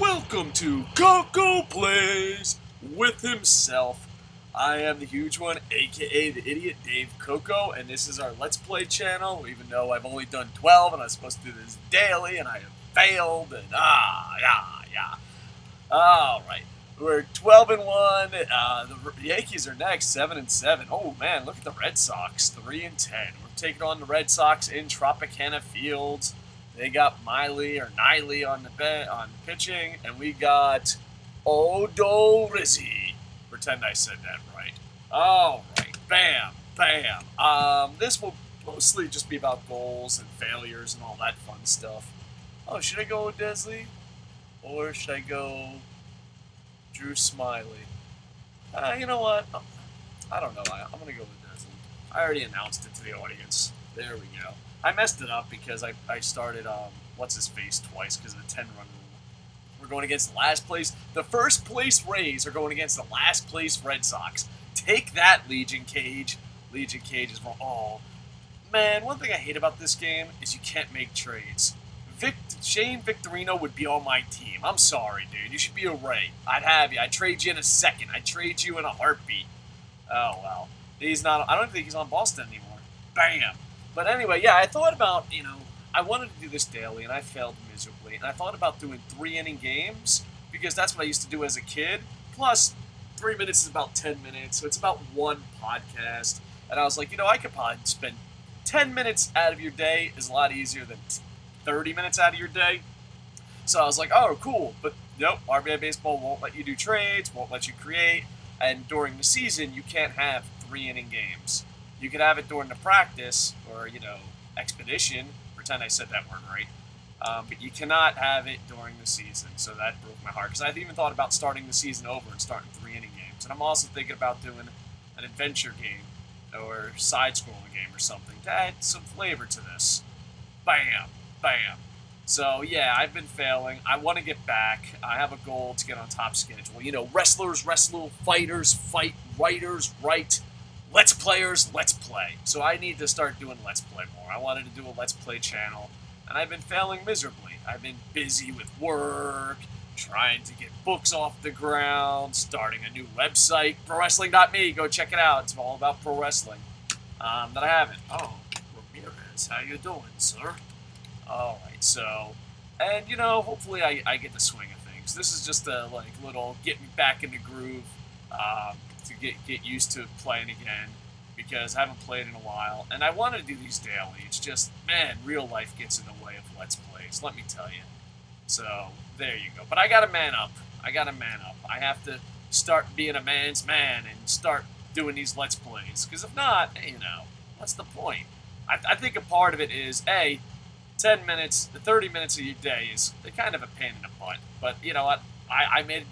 Welcome to Koco Plays with himself. I am the huge one, aka the idiot Dave Koco, and this is our Let's Play channel. Even though I've only done 12 and I'm supposed to do this daily, and I have failed, and all right, we're 12-1. The Yankees are next, 7-7. Oh man, look at the Red Sox, 3-10. We're taking on the Red Sox in Tropicana Field. They got Niley on the pitching, and we got Odorizzi. Pretend I said that right. All right, bam, bam. This will mostly just be about goals and failures and all that fun stuff. Oh, should I go with Desley, or should I go Drew Smiley? You know what? I don't know. I'm gonna go with Desley. I already announced it to the audience. There we go. I messed it up because I started what's-his-face twice because of the 10-run rule. We're going against the last place. The first place Rays are going against the last place Red Sox. Take that, Legion Cage. Legion Cage is wrong. Oh, man, one thing I hate about this game is you can't make trades. Shane Victorino would be on my team. I'm sorry, dude. You should be a Ray. I'd have you. I'd trade you in a second. I'd trade you in a heartbeat. Oh, well. He's not. I don't think he's on Boston anymore. Bam. But anyway, yeah, I thought about, you know, I wanted to do this daily, and I failed miserably. And I thought about doing 3-inning games, because that's what I used to do as a kid. Plus, 3 minutes is about 10 minutes, so it's about one podcast. And I was like, you know, I could probably spend 10 minutes out of your day is a lot easier than 30 minutes out of your day. So I was like, oh, cool. But nope, RBI Baseball won't let you do trades, won't let you create. And during the season, you can't have 3-inning games. You could have it during the practice or, you know, expedition. Pretend I said that word right. But you cannot have it during the season. So that broke my heart. Because I've even thought about starting the season over and starting 3-inning games. And I'm also thinking about doing an adventure game or side-scrolling game or something to add some flavor to this. Bam. Bam. So, yeah, I've been failing. I want to get back. I have a goal to get on top schedule. You know, wrestlers wrestle, fighters fight, writers write. Let's players, let's play. So I need to start doing Let's Play more. I wanted to do a Let's Play channel, and I've been failing miserably. I've been busy with work, trying to get books off the ground, starting a new website, ProWrestling.me. Go check it out. It's all about pro wrestling. That I haven't. Oh, Ramirez, how you doing, sir? All right, so, and, you know, hopefully I get the swing of things. This is just a, like, little get me back in the groove. To get used to playing again, because I haven't played in a while, and I want to do these daily. It's just, man, real life gets in the way of Let's Plays, let me tell you. So, there you go. But I gotta man up. I gotta man up. I have to start being a man's man and start doing these Let's Plays, because if not, you know, what's the point? I think a part of it is, A, 10 minutes, the 30 minutes of your day is kind of a pain in the butt, but you know what? I made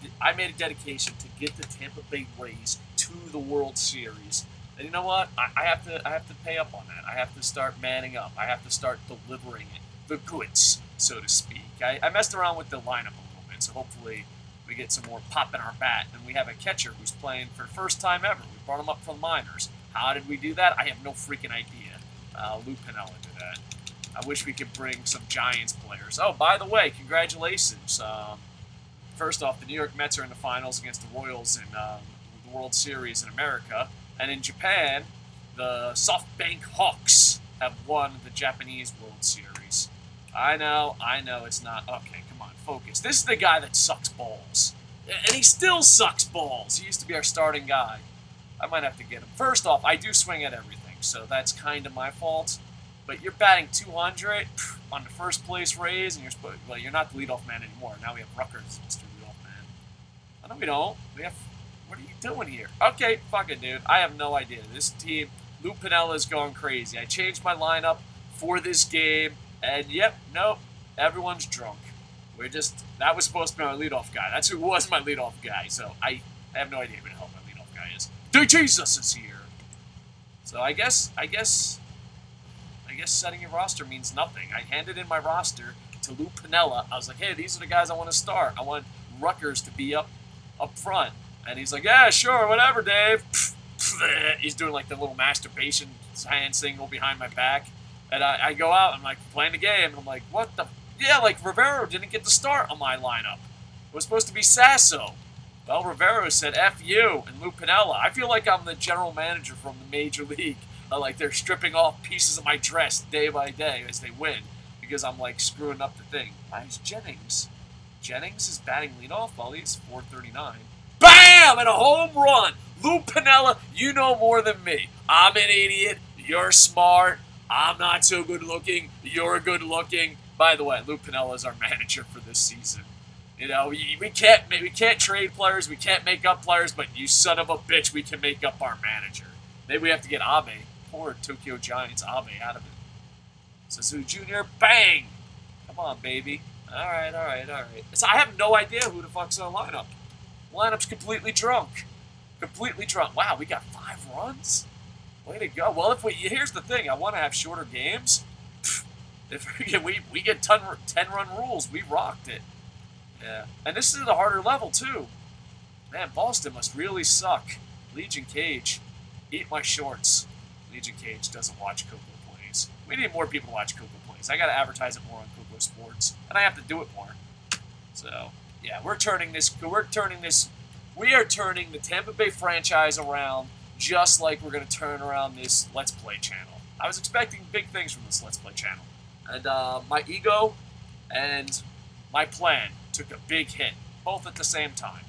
a dedication to get the Tampa Bay Rays to the World Series, and you know what? I have to pay up on that. I have to start manning up. I have to start delivering it, the goods, so to speak. I messed around with the lineup a little bit, so hopefully we get some more pop in our bat. And we have a catcher who's playing for the first time ever. We brought him up from minors. How did we do that? I have no freaking idea. Lou Piniella did that. I wish we could bring some Giants players. Oh, by the way, congratulations. First off, the New York Mets are in the finals against the Royals in the World Series in America. And in Japan, the SoftBank Hawks have won the Japanese World Series. I know, it's not. Okay, come on, focus. This is the guy that sucks balls. And he still sucks balls. He used to be our starting guy. I might have to get him. First off, I do swing at everything, so that's kind of my fault. But you're batting 200 on the first place Rays, and you're not the leadoff man anymore. Now we have Rutgers, Mr. Leadoff Man. I know we don't. We have. What are you doing here? Okay, fuck it, dude. I have no idea. This team, Lou Piniella is going crazy. I changed my lineup for this game, and yep, nope, everyone's drunk. That was supposed to be our leadoff guy. That's who was my leadoff guy. So I have no idea who the hell my leadoff guy is. Jesus is here. So I guess setting your roster means nothing. I handed in my roster to Lou Piniella. I was like, hey, these are the guys I want to start. I want Rutgers to be up front. And he's like, yeah, sure, whatever, Dave. He's doing like the little masturbation hand signal behind my back. And I go out, I'm like, playing the game. And I'm like, what the? Yeah, like Rivero didn't get the start on my lineup. was supposed to be Sasso. Well, Rivero said, F you, and Lou Piniella. I feel like I'm the general manager from the Major League. Like they're stripping off pieces of my dress day by day as they win because I'm like screwing up the thing. Mine's Jennings. Jennings is batting leadoff while he's 439. BAM! And a home run. Lou Piniella, you know more than me. I'm an idiot. You're smart. I'm not so good looking. You're good looking. By the way, Lou Piniella is our manager for this season. You know, we can't trade players. We can't make up players. But you son of a bitch, we can make up our manager. Maybe we have to get Abe. Poor Tokyo Giants Abe out of it. Suzuki Jr., bang! Come on, baby. All right. So I have no idea who the fuck's in the lineup. Lineup's completely drunk. Wow, we got 5 runs? Way to go. Well, if we here's the thing. I want to have shorter games. If we get 10-run rules, we rocked it. Yeah. And this is at a harder level, too. Man, Boston must really suck. Legion Cage. Eat my shorts. Legion Cage doesn't watch Koco Plays. We need more people to watch Koco Plays. I got to advertise it more on KocoSports, and I have to do it more. So, yeah, we are turning the Tampa Bay franchise around just like we're going to turn around this Let's Play channel. I was expecting big things from this Let's Play channel. And my ego and my plan took a big hit, both at the same time.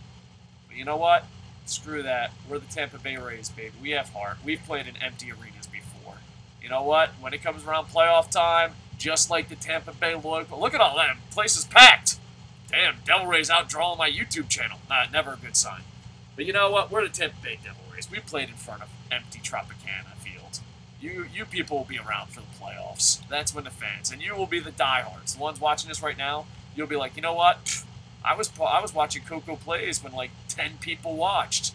But you know what? Screw that. We're the Tampa Bay Rays, baby. We have heart. We've played in empty arenas before. You know what? When it comes around playoff time, just like the Tampa Bay local, look at all that. Place is packed. Damn, Devil Rays outdrawing my YouTube channel. Nah, never a good sign. But you know what? We're the Tampa Bay Devil Rays. We played in front of empty Tropicana Field. You people will be around for the playoffs. That's when the fans, and you will be the diehards. The ones watching this right now, you'll be like, you know what? I was watching Koco Plays when like 10 people watched.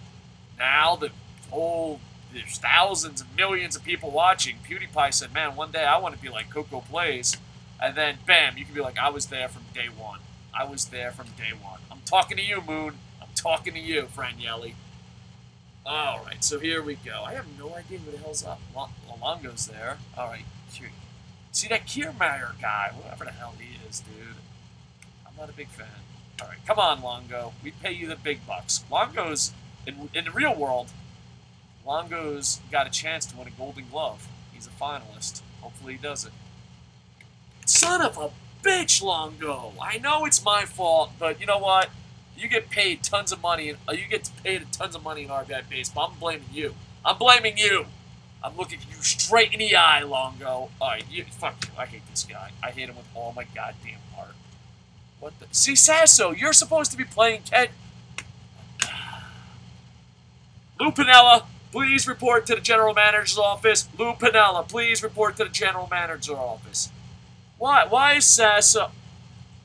Now there's thousands and millions of people watching. PewDiePie said, man, one day I want to be like Koco Plays. And then, bam, you can be like, I was there from day one. I was there from day one. I'm talking to you, Moon. I'm talking to you, Franielli. All right, so here we go. I have no idea who the hell's up. Longo's there. All right. See that Kiermaier guy, whatever the hell he is, dude. I'm not a big fan. All right, come on, Longo. We pay you the big bucks. Longo's, in the real world, Longo's got a chance to win a Golden Glove. He's a finalist. Hopefully he does it. Son of a bitch, Longo. I know it's my fault, but you know what? You get paid tons of money. You get paid tons of money in RBI Baseball. I'm blaming you. I'm blaming you. I'm looking you straight in the eye, Longo. All right, fuck you. I hate this guy. I hate him with all my goddamn heart. What the? See, Sasso, you're supposed to be playing catch. Lou Piniella, please report to the general manager's office. Lou Piniella, please report to the general manager's office. Why? Why is Sasso?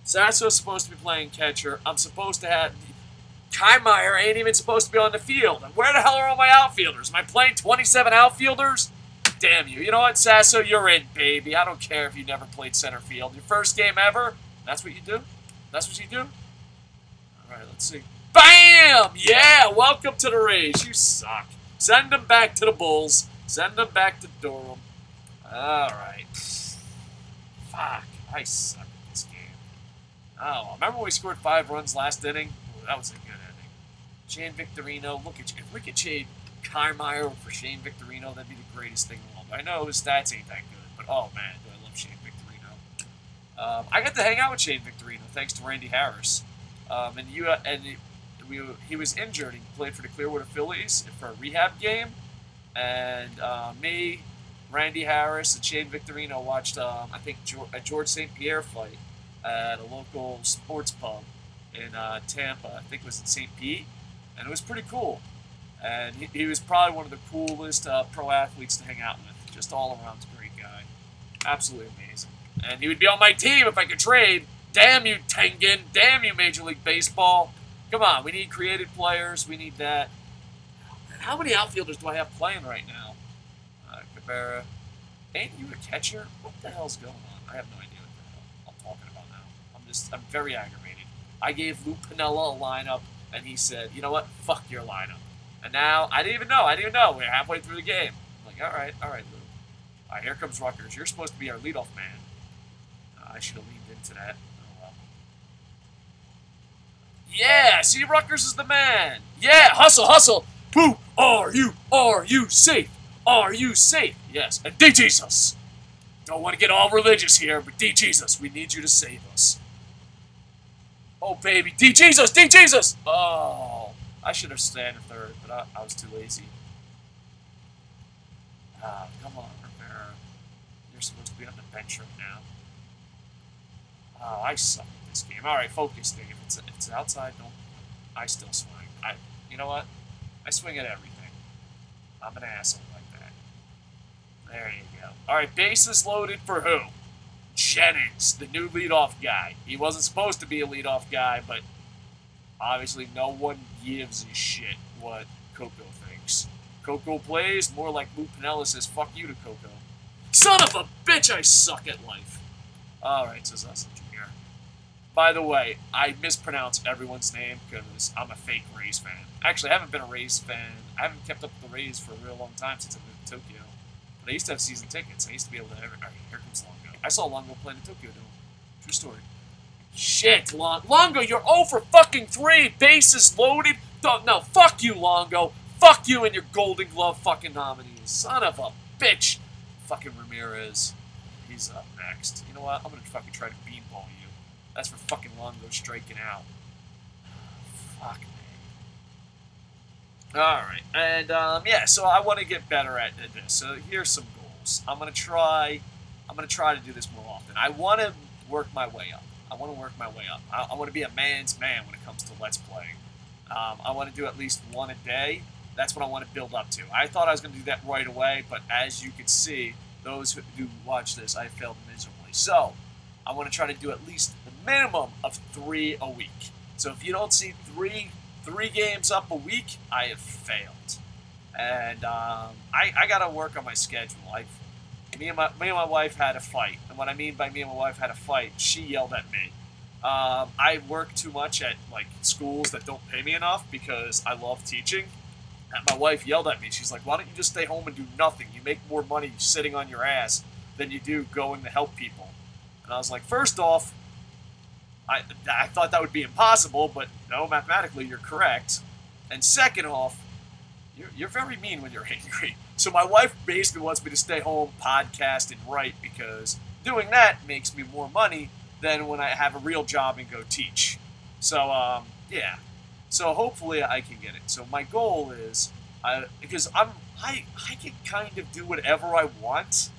Sasso's supposed to be playing catcher. I'm supposed to have. Kiermaier ain't even supposed to be on the field. And where the hell are all my outfielders? Am I playing 27 outfielders? Damn you. You know what, Sasso? You're in, baby. I don't care if you never played center field. Your first game ever? That's what you do? That's what you do? All right, let's see. Bam! Yeah, welcome to the Rays. You suck. Send them back to the Bulls. Send them back to Durham. All right. Fuck, I suck at this game. Oh, remember when we scored 5 runs last inning? Ooh, that was a good inning. Shane Victorino. Look at you. If we could trade Kiermaier for Shane Victorino, that'd be the greatest thing in the world. I know his stats ain't that good, but oh, man, do I love Shane Victorino. I got to hang out with Shane Victorino thanks to Randy Harris. He was injured. He played for the Clearwater Phillies for a rehab game. And me, Randy Harris, and Shane Victorino watched, I think, a George St. Pierre fight at a local sports pub in Tampa. I think it was in St. Pete. And it was pretty cool. And he was probably one of the coolest pro athletes to hang out with. Just all around a great guy. Absolutely amazing. And he would be on my team if I could trade. Damn you, Tengen. Damn you, Major League Baseball. Come on, we need creative players. We need that. Man, how many outfielders do I have playing right now? Cabrera. Ain't you a catcher? What the hell's going on? I have no idea what the hell I'm talking about now. I'm very aggravated. I gave Lou Piniella a lineup, and he said, you know what? Fuck your lineup. And now, I didn't even know. We're halfway through the game. I'm like, all right, Lou. All right, here comes Rutgers. You're supposed to be our leadoff man. I should have leaned into that. Oh, well. Yeah, see, Rutgers is the man. Yeah, hustle, hustle. Boo, are you safe? Are you safe? Yes, and de-Jesus. Don't want to get all religious here, but de-Jesus, we need you to save us. Oh, baby, de-Jesus, de-Jesus. Oh, I should have standed third, but I was too lazy. Ah, come on, Rivera. You're supposed to be on the bench right now. Oh, I suck at this game. All right, focus, Dave. It's outside. Don't. I still swing. You know what? I swing at everything. I'm an asshole like that. There you go. All right, bases loaded for who? Jennings, the new leadoff guy. He wasn't supposed to be a leadoff guy, but obviously no one gives a shit what Koco thinks. Koco plays more like Lou Piniella says, "Fuck you" to Koco. Son of a bitch! I suck at life. All right, says us. By the way, I mispronounce everyone's name because I'm a fake Rays fan. Actually, I haven't been a Rays fan. I haven't kept up with the Rays for a real long time since I moved to Tokyo. But I used to have season tickets. I used to be able to... All right, here comes Longo. I saw Longo playing in Tokyo, though. True story. Shit, Longo, you're 0 for fucking 3. Bases loaded. No, fuck you, Longo. Fuck you and your Golden Glove fucking nominees. Son of a bitch. Fucking Ramirez. He's up next. You know what? I'm going to fucking try to beanball you. That's for fucking Longo striking out. Fuck me. Alright, and yeah, so I want to get better at this. So here's some goals. I'm gonna try to do this more often. I want to work my way up. I want to be a man's man when it comes to Let's Playing. I want to do at least one a day. That's what I want to build up to. I thought I was gonna do that right away, but as you can see, those who do watch this, I failed miserably. So I want to try to do at least the minimum of 3 a week. So if you don't see three games up a week, I have failed. And I gotta work on my schedule. Me and my wife had a fight, and what I mean by me and my wife had a fight, she yelled at me. I work too much at like schools that don't pay me enough because I love teaching. And my wife yelled at me. She's like, "Why don't you just stay home and do nothing? You make more money sitting on your ass than you do going to help people." And I was like, first off, I thought that would be impossible, but no, mathematically you're correct. And second off, you're very mean when you're angry. So my wife basically wants me to stay home, podcast, and write because doing that makes me more money than when I have a real job and go teach. So, yeah. So hopefully I can get it. So my goal is, because I can kind of do whatever I want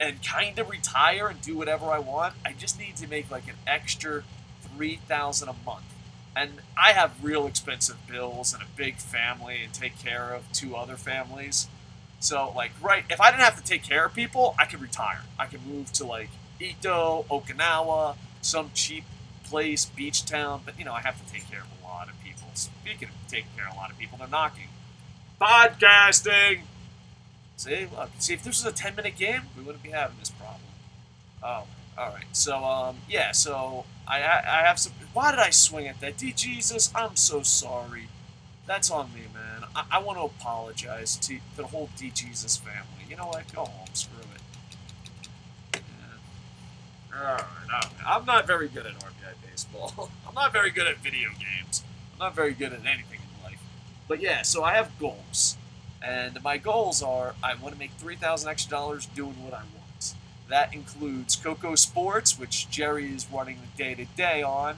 and kind of retire and do whatever I want. I just need to make like an extra $3,000 a month. And I have real expensive bills and a big family and take care of 2 other families. So like, right, if I didn't have to take care of people, I could retire. I could move to like Ito, Okinawa, some cheap place, beach town. But you know, I have to take care of a lot of people. Speaking of taking care of a lot of people, they're knocking. Podcasting! See, look, see, if this was a 10-minute game, we wouldn't be having this problem. Oh, all right. So, yeah, so I have some... Why did I swing at that? Jesus, I'm so sorry. That's on me, man. I want to apologize to the whole Jesus family. You know what? Go home. Screw it. Yeah. All right, I'm not very good at RBI baseball. I'm not very good at video games. I'm not very good at anything in life. But, yeah, so I have goals. And my goals are I want to make $3,000 extra doing what I want. That includes KocoSports, which Jerry is running the day-to-day on.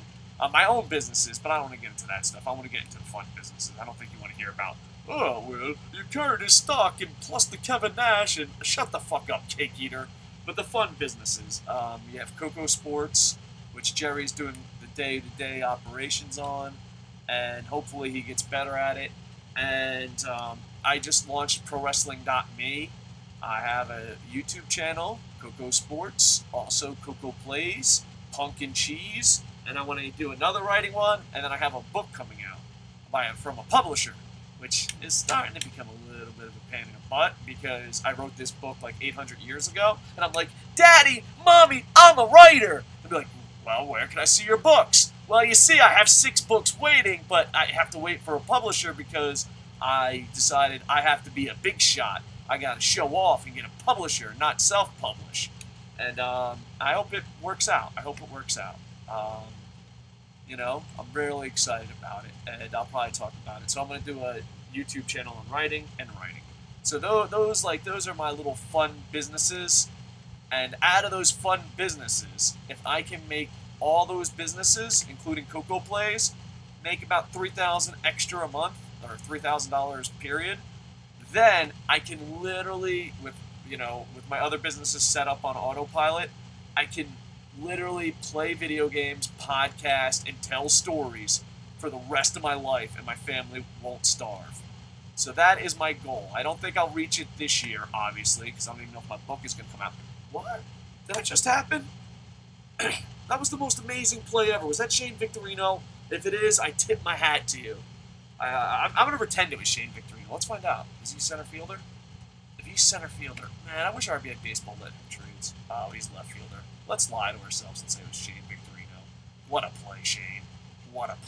My own businesses, but I don't want to get into that stuff. I want to get into the fun businesses. I don't think you want to hear about, oh, well, you carried his stock and plus the Kevin Nash and shut the fuck up, cake eater. But the fun businesses. You have KocoSports, which Jerry's doing the day-to-day operations on. And hopefully he gets better at it. And... I just launched ProWrestling.me. I have a YouTube channel, KocoSports, also Koco Plays, Punk and Cheese, and I want to do another writing one, and then I have a book coming out from a publisher, which is starting to become a little bit of a pain in the butt because I wrote this book like 800 years ago, and I'm like, Daddy, Mommy, I'm a writer! They'll be like, well, where can I see your books? Well, you see, I have 6 books waiting, but I have to wait for a publisher because... I decided I have to be a big shot. I got to show off and get a publisher, not self-publish. And I hope it works out. you know, I'm really excited about it, and I'll probably talk about it. So I'm going to do a YouTube channel on writing and writing. So those are my little fun businesses. And out of those fun businesses, if I can make all those businesses, including Koco Plays, make about $3,000 extra a month, or $3,000 period, then I can literally, with, you know, with my other businesses set up on autopilot, I can literally play video games, podcast, and tell stories for the rest of my life, and my family won't starve. So that is my goal. I don't think I'll reach it this year, obviously, because I don't even know if my book is going to come out. What? Did that just happen? That was the most amazing play ever. Was that Shane Victorino? If it is, I tip my hat to you. I'm going to pretend it was Shane Victorino. Let's find out. Is he center fielder? If he's center fielder, man, I wish RBI Baseball let him trades. Oh, he's left fielder. Let's lie to ourselves and say it was Shane Victorino. What a play, Shane. What a play.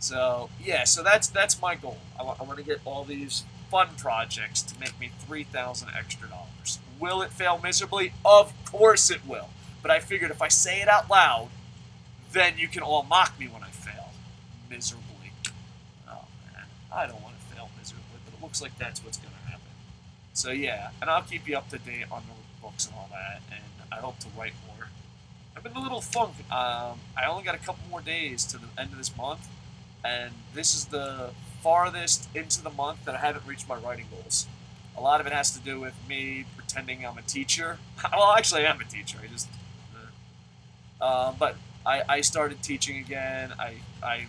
So, yeah, so that's my goal. I want to get all these fun projects to make me $3,000 extra dollars. Will it fail miserably? Of course it will. But I figured if I say it out loud, then you can all mock me when I fail miserably. Oh, man. I don't want to fail miserably, but it looks like that's what's going to happen. So, yeah, and I'll keep you up to date on the books and all that, and I hope to write more. I'm in a little funk. I only got a couple more days to the end of this month, and this is the farthest into the month that I haven't reached my writing goals. A lot of it has to do with me pretending I'm a teacher. Well, actually, I am a teacher. I just... but I started teaching again. I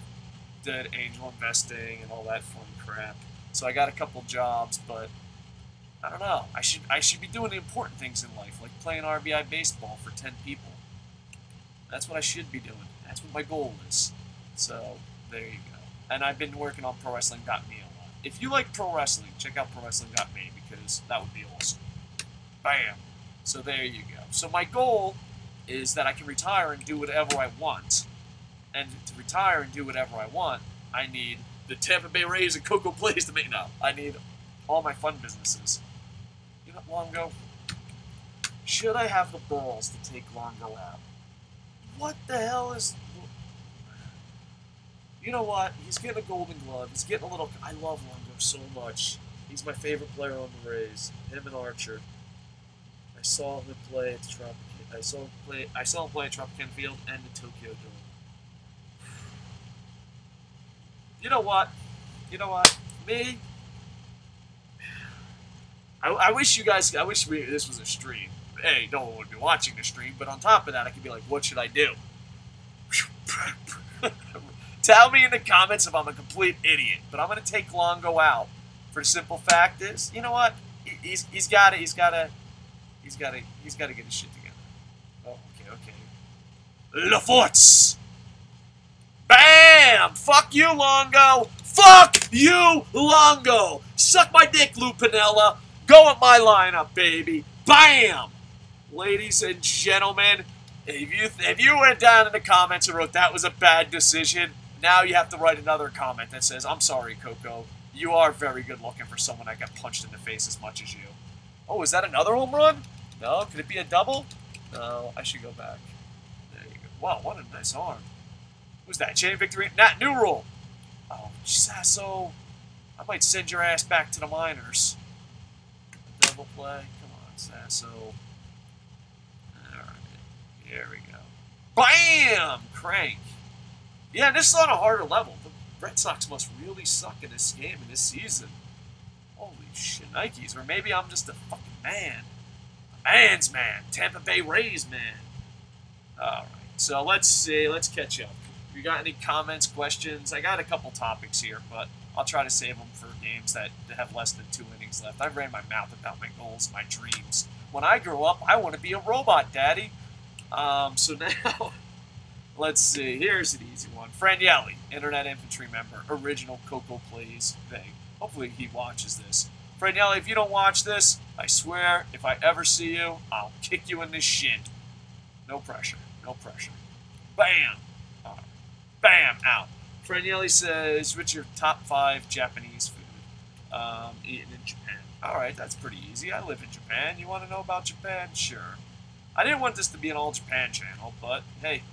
did angel investing and all that fun crap. So I got a couple jobs, but I don't know. I should be doing the important things in life, like playing RBI baseball for 10 people. That's what I should be doing. That's what my goal is. So there you go. And I've been working on ProWrestling.me a lot. If you like pro wrestling, check out ProWrestling.me because that would be awesome. Bam. So there you go. So my goal is that I can retire and do whatever I want. And to retire and do whatever I want, I need the Tampa Bay Rays and Koco Plays to make up. I need all my fun businesses. You know, Longo? Should I have the balls to take Longo out? What the hell is... You know what? He's getting a golden glove. He's getting a little... I love Longo so much. He's my favorite player on the Rays. Him and Archer. I saw him play at the Tropicana. I saw him play at Tropicana Field and the Tokyo Dome. You know what? You know what? Me? I wish you guys... I wish this was a stream. Hey, no one would be watching the stream, but on top of that, I could be like, what should I do? Tell me in the comments if I'm a complete idiot, but I'm going to take Longo out. For the simple fact is, you know what? He's got to get his shit together. Oh, okay. La Forts! Bam! Fuck you, Longo! Fuck you, Longo! Suck my dick, Lou Piniella! Go with my lineup, baby! Bam! Ladies and gentlemen, if you went down in the comments and wrote, that was a bad decision, now you have to write another comment that says, I'm sorry, Koco. You are very good looking for someone that got punched in the face as much as you. Oh, is that another home run? No, could it be a double? No, I should go back. There you go. Wow, what a nice arm. Who's that? Shane Victorino? Not new rule. Oh, Sasso. I might send your ass back to the minors. A double play. Come on, Sasso. Alright. There we go. Bam! Crank. Yeah, this is on a harder level. The Red Sox must really suck in this game and this season. Holy shit, Nikes. Or maybe I'm just a fucking man. Man's man. Tampa Bay Rays man. Alright, so let's see. Let's catch up. You got any comments, questions? I got a couple topics here, but I'll try to save them for games that have less than 2 innings left. I ran my mouth about my goals, my dreams. When I grow up, I want to be a robot, Daddy. So now, let's see. Here's an easy one. Frandielli, Internet Infantry member, original Koco Plays thing. Hopefully he watches this. Frandielli, if you don't watch this, I swear, if I ever see you, I'll kick you in the shin. No pressure. No pressure. Bam. Bam. Out. Frandielli says, what's your top 5 Japanese food eaten in Japan? All right, that's pretty easy. I live in Japan. You want to know about Japan? Sure. I didn't want this to be an All Japan channel, but hey.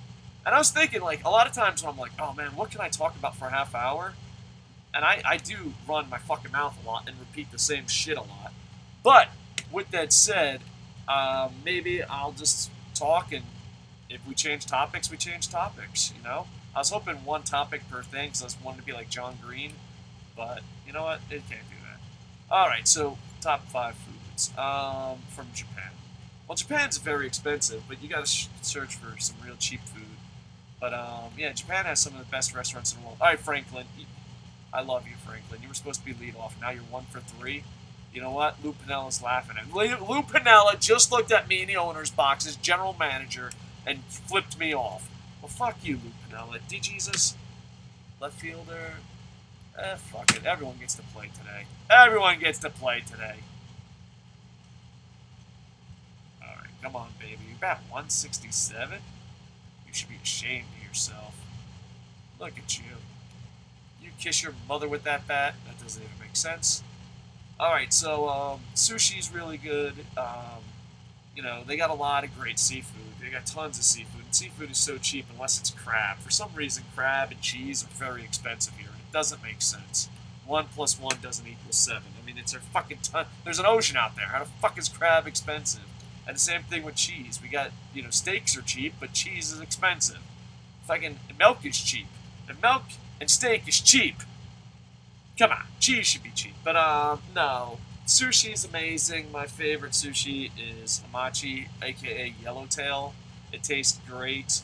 And I was thinking, like, a lot of times when I'm like, oh, man, what can I talk about for a half hour? And I do run my fucking mouth a lot and repeat the same shit a lot. But with that said, maybe I'll just talk, and if we change topics, we change topics, you know? I was hoping one topic per thing, because I just wanted to be like John Green, but you know what? It can't do that. All right, so top 5 foods from Japan. Well, Japan's very expensive, but you got to search for some real cheap food. But, yeah, Japan has some of the best restaurants in the world. All right, Franklin. I love you, Franklin. You were supposed to be lead off. Now you're 1 for 3. You know what? Lou Piniella's laughing at me. Lou Piniella just looked at me in the owner's box as general manager and flipped me off. Well, fuck you, Lou Piniella. D-Jesus, left fielder. Eh, fuck it. Everyone gets to play today. Everyone gets to play today. All right, come on, baby. You're about 167. You should be ashamed of yourself. Look at you. You kiss your mother with that bat? That doesn't even make sense. All right, so sushi's really good. You know, they got a lot of great seafood. They got tons of seafood. And seafood is so cheap unless it's crab. For some reason, crab and cheese are very expensive here. It doesn't make sense. 1 plus 1 doesn't equal 7. I mean, it's a fucking ton. There's an ocean out there. How the fuck is crab expensive? And the same thing with cheese. We got, you know, steaks are cheap, but cheese is expensive. Fucking milk is cheap. And milk and steak is cheap. Come on, cheese should be cheap. But, no. Sushi is amazing. My favorite sushi is hamachi, a.k.a. yellowtail. It tastes great.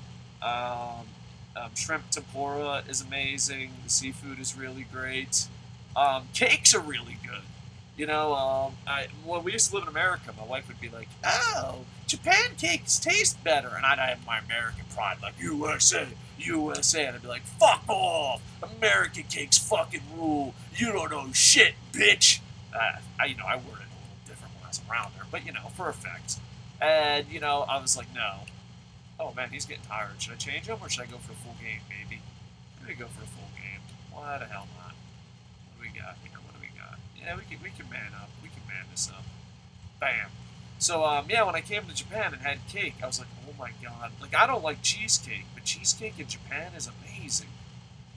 Shrimp tempura is amazing. The seafood is really great. Cakes are really good. You know, when we used to live in America, my wife would be like, oh, Japan cakes taste better. And I'd have my American pride, like, USA, USA. And I'd be like, fuck off. American cakes fucking rule. You don't know shit, bitch. You know, I worded it a little different when I was around her, but, you know, for effect. And, you know, I was like, no. Oh, man, he's getting tired. Should I change him or should I go for a full game, baby? I'm going to go for a full game. Why the hell not? What do we got here? Yeah, we can man up. We can man this up. Bam. So, yeah, when I came to Japan and had cake, I was like, oh, my God. Like, I don't like cheesecake, but cheesecake in Japan is amazing.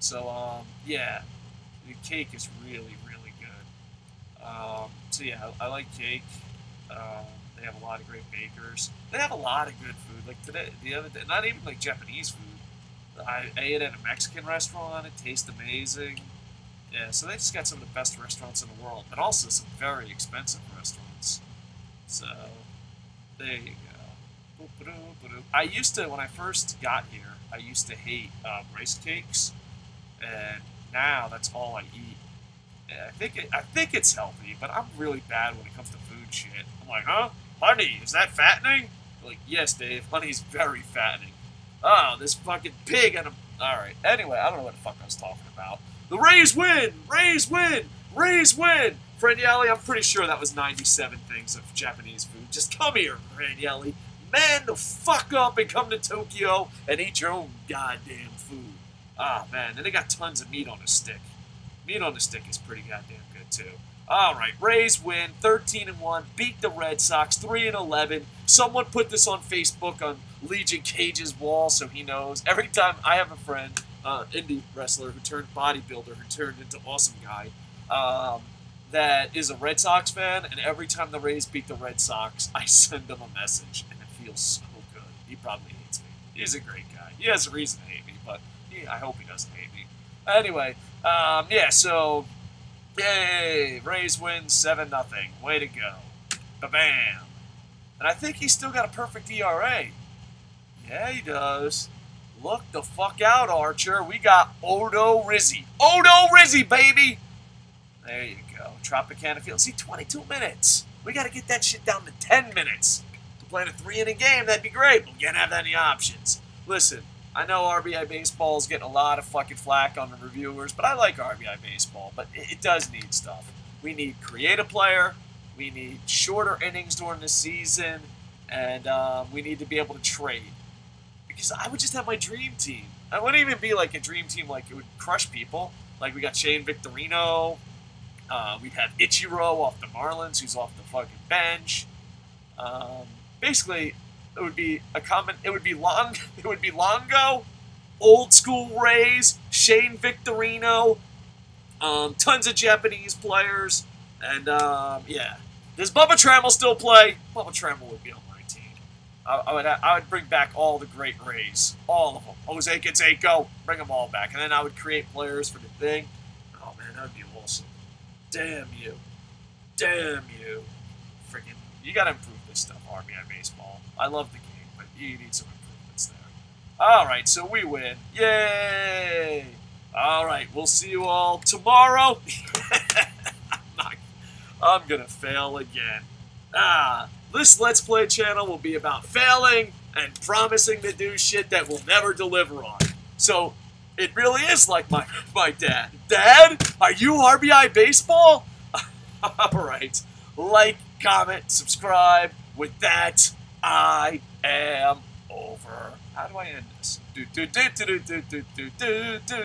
So, yeah, the cake is really, really good. So, yeah, I like cake. They have a lot of great bakers. They have a lot of good food. Like, today, the other day, not even, like, Japanese food. I ate at a Mexican restaurant. It tastes amazing. Yeah, so they just got some of the best restaurants in the world, but also some very expensive restaurants. So, there you go. I used to, when I first got here, I used to hate rice cakes, and now that's all I eat. And I think it's healthy, but I'm really bad when it comes to food shit. I'm like, huh? Honey, is that fattening? I'm like, yes, Dave, honey's very fattening. Oh, this fucking pig and alright, anyway, I don't know what the fuck I was talking about. The Rays win! Rays win! Rays win! Randy Harris, I'm pretty sure that was 97 things of Japanese food. Just come here, Randy Harris. Man the fuck up and come to Tokyo and eat your own goddamn food. Ah, man. And they got tons of meat on a stick. Meat on a stick is pretty goddamn good, too. All right. Rays win. 13-1. Beat the Red Sox. 3-11. Someone put this on Facebook on Legion Cage's wall so he knows. Every time I have a friend... indie wrestler who turned bodybuilder, who turned into awesome guy, that is a Red Sox fan, and every time the Rays beat the Red Sox, I send him a message, and it feels so good. He probably hates me. He's a great guy. He has a reason to hate me, but I hope he doesn't hate me. Anyway, yeah, so, yay, Rays win 7-0. Way to go. Ba-bam. And I think he's still got a perfect ERA. Yeah, he does. Look the fuck out, Archer. We got Odorizzi. Odorizzi, baby! There you go. Tropicana Field. See, 22 minutes. We got to get that shit down to 10 minutes. To play a 3-inning game, that'd be great. But we can't have any options. Listen, I know RBI Baseball is getting a lot of fucking flack on the reviewers, but I like RBI Baseball. But it does need stuff. We need creative player. We need shorter innings during the season. And we need to be able to trade. Because I would just have my dream team. I wouldn't even be like a dream team, like it would crush people. Like we got Shane Victorino. We'd have Ichiro off the Marlins, who's off the fucking bench. Basically, It would be a comment. It would be long. It would be Longo, old school Rays, Shane Victorino, tons of Japanese players, and yeah. Does Bubba Trammell still play? Bubba Trammell would be on my team. I would bring back all the great Rays, all of them. Jose Canseco, bring them all back, and then I would create players for the thing. Oh man, that would be awesome. Damn you, damn you, freaking! You gotta improve this stuff, RBI Baseball. I love the game, but you need some improvements there. All right, so we win. Yay! All right, we'll see you all tomorrow. I'm gonna fail again. This Let's Play channel will be about failing and promising to do shit that we'll never deliver on. So it really is like my dad. Dad, are you RBI Baseball? All right. Like, comment, subscribe. With that, I am over. How do I end this? Do do do do do do do do do.